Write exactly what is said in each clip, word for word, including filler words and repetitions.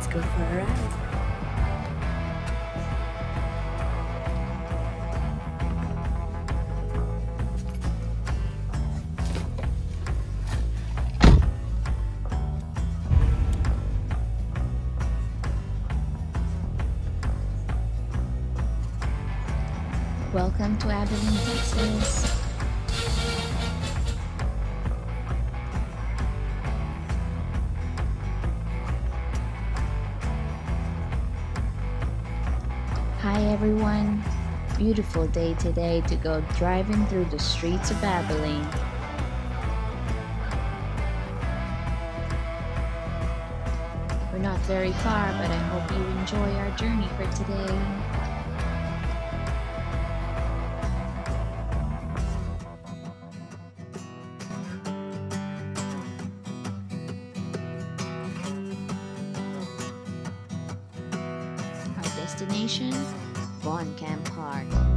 Let's go for a ride. Welcome to Abilene, Texas. Hi everyone. Beautiful day today to go driving through the streets of Abilene. We're not very far, but I hope you enjoy our journey for today. Destination, Vaughn Camp Park. But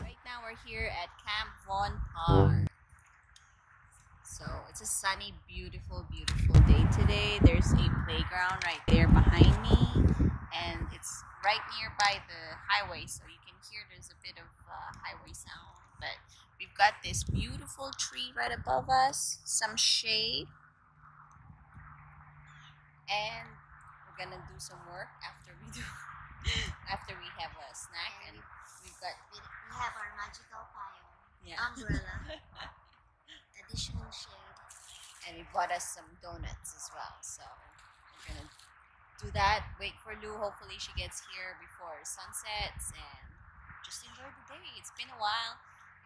right now we're here at Camp Vaughn Park. So it's a sunny, beautiful, beautiful day today. There's a playground right there behind me, and it's right nearby the highway, so you can hear there's a bit of uh, highway sound. But we've got this beautiful tree right above us, some shade, and we're gonna do some work after we do, after we have a snack, and we've got we have our magical pile, yeah. Umbrella. Additional shade, and we bought us some donuts as well, so we're gonna do that, wait for Lou. Hopefully she gets here before sunsets, and just enjoy the day. It's been a while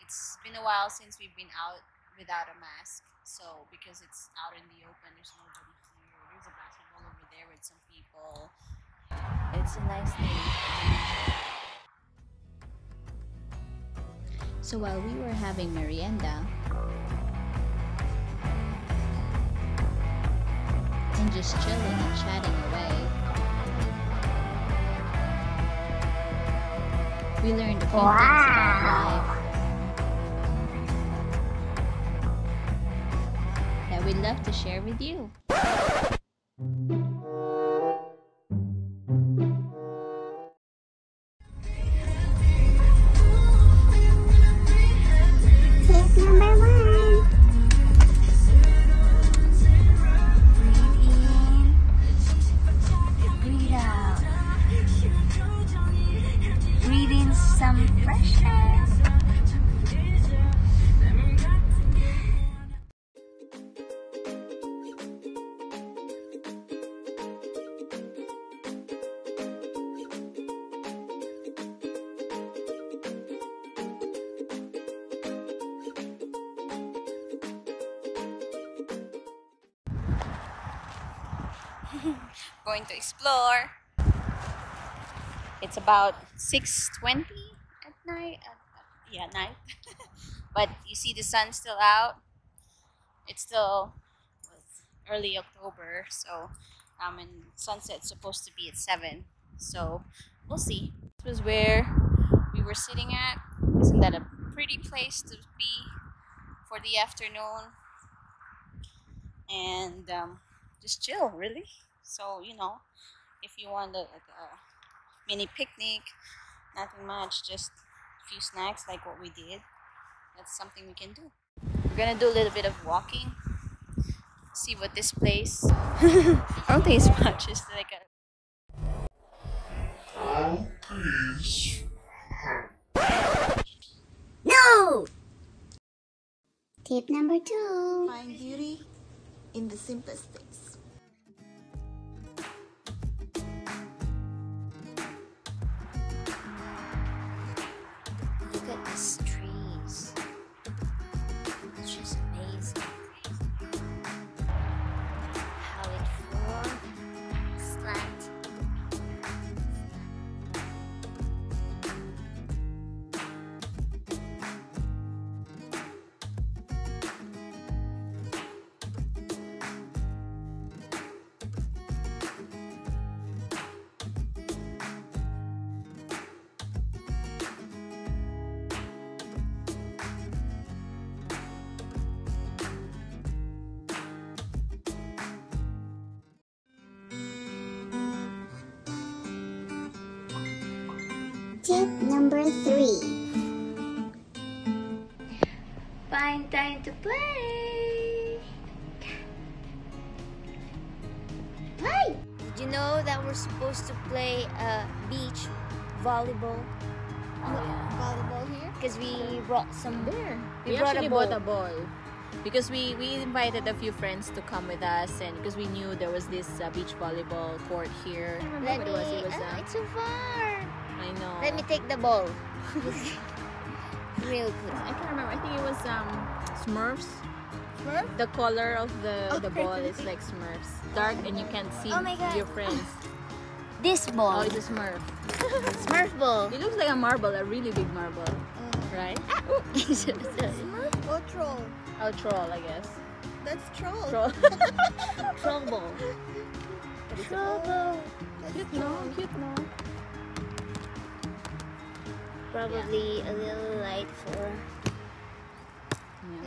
it's been a while since we've been out without a mask, so because it's out in the open, there's nobody here. There's a basketball over there with some people. It's a nice day. So while we were having merienda and just chilling and chatting away, we learned a few wow. things about life that we'd love to share with you. Going to explore. It's about six twenty at night. Uh, yeah, at night. But you see the sun's still out. It's still early October, so um, and sunset's supposed to be at seven. So we'll see. This was where we were sitting at. Isn't that a pretty place to be for the afternoon? And um, just chill, really. So, you know, if you want a, a mini picnic, nothing much, just a few snacks like what we did, that's something we can do. We're gonna do a little bit of walking, see what this place, I don't think it's much, it's like a... Oh, please. No! Tip number two. Find beauty in the simplest things. These trees, it's just amazing how it formed, slant. Tip number three. Find time to play. Play! You know that we're supposed to play uh, beach volleyball. Oh, yeah. Volleyball here? Because we brought some beer. We, we brought actually a bought a ball. Because we, we invited a few friends to come with us, and because we knew there was this uh, beach volleyball court here. I remember Let what it was. Me, it was oh, uh, it's so far. I know. Let me take the ball. Real good. I can't remember. I think it was um, Smurfs. Smurf? The color of the, oh, the ball is like Smurfs. Dark and you can't see oh your friends. This ball. Oh, it's a Smurf. Smurf ball. It looks like a marble, a really big marble. Uh, right? Ah. Smurf or troll? Oh, troll, I guess. That's troll. Troll. Troll ball. Troll ball. Cute, no? Cute, no? Probably yeah. a little light for... Yeah.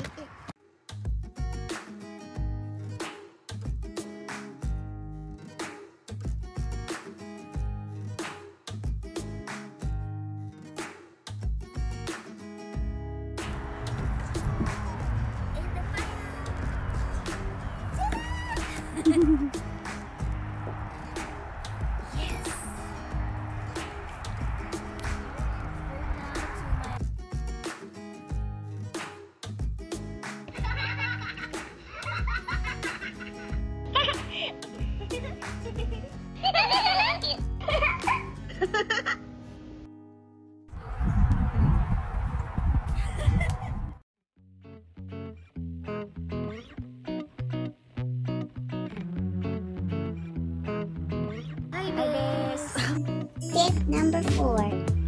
Tip number four.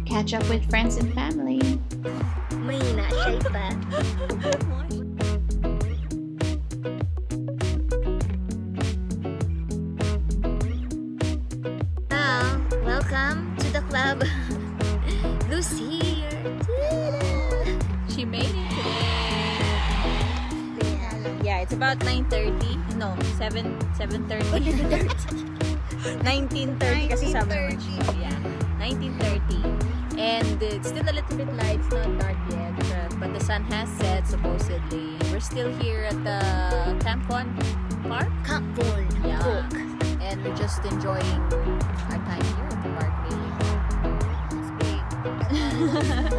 Catch up with friends and family. May not shape that. Well, welcome to the club. Who's here? She made it today. Yeah, it's about nine thirty. No, seven thirty. nineteen thirty kasi sabi mo. Yeah, nineteen thirty. And it's still a little bit light. It's not dark yet. But the sun has set, supposedly. We're still here at the Camp Park? Camp Park. Yeah. Park. And we're just enjoying our time here at the park. It's great.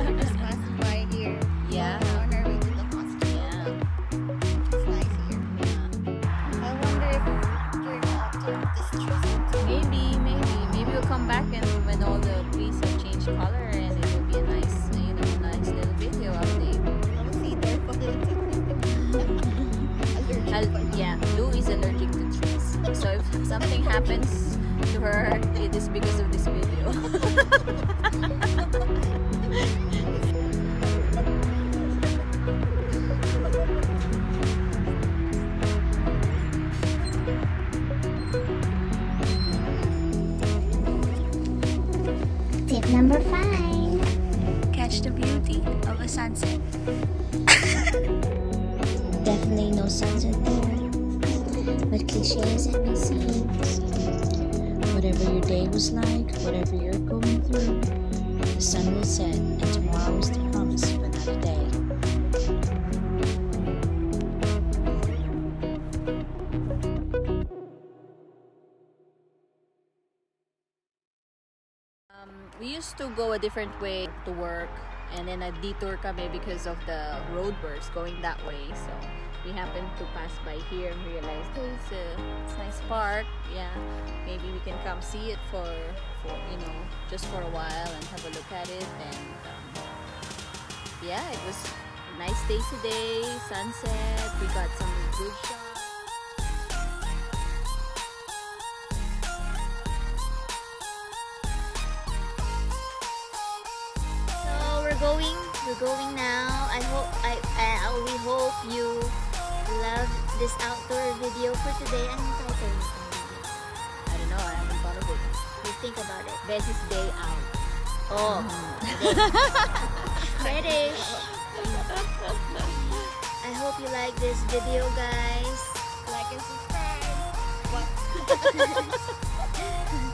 We're just passing by here. Yeah. On our way to the hospital. Yeah. It's nice here. Yeah. I wonder if you're not doing this trip. Maybe, maybe, maybe we'll come back and when all the trees have changed color, and it will be a nice, you know, nice little video update. I'll see there. Yeah, Lou is allergic to trees, so if something happens to her, it is because of this video. Number five. Catch the beauty of a sunset. Definitely no sunset there. What cliches and mistakes. Whatever your day was like, whatever you're going through, the sun will set and tomorrow is the promise of another day. We used to go a different way to work, and then a detour kami because of the road burst going that way. So we happened to pass by here and realized, oh, it's a, it's a nice park. Yeah, maybe we can come see it for, for you know, just for a while and have a look at it. And um, yeah, it was a nice day today. Sunset. We got some good shots. Going, we're going now. I hope I, I we hope you love this outdoor video for today. I'm excited. I don't know. I haven't thought of it. You think about it. Bessie's day out. Oh, British. I hope you like this video, guys. Like and subscribe. What?